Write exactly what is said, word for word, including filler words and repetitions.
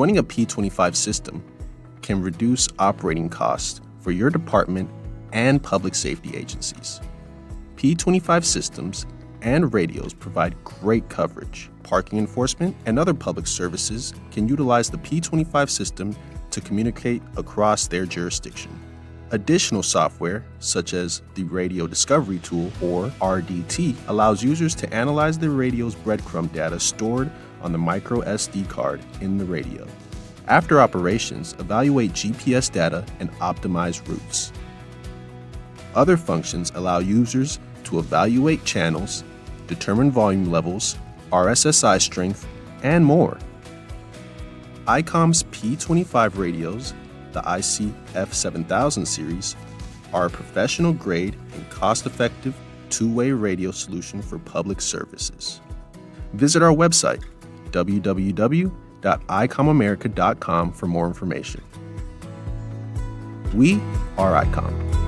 Joining a P twenty-five system can reduce operating costs for your department and public safety agencies. P twenty-five systems and radios provide great coverage. Parking enforcement and other public services can utilize the P twenty-five system to communicate across their jurisdiction. Additional software, such as the Radio Discovery Tool, or R D T, allows users to analyze their radio's breadcrumb data stored on the micro S D card in the radio. After operations, evaluate G P S data and optimize routes. Other functions allow users to evaluate channels, determine volume levels, R S S I strength, and more. ICOM's P twenty-five radios, the I C F seven thousand series, are a professional grade and cost-effective two-way radio solution for public services. Visit our website, w w w dot icom america dot com, for more information. We are ICOM.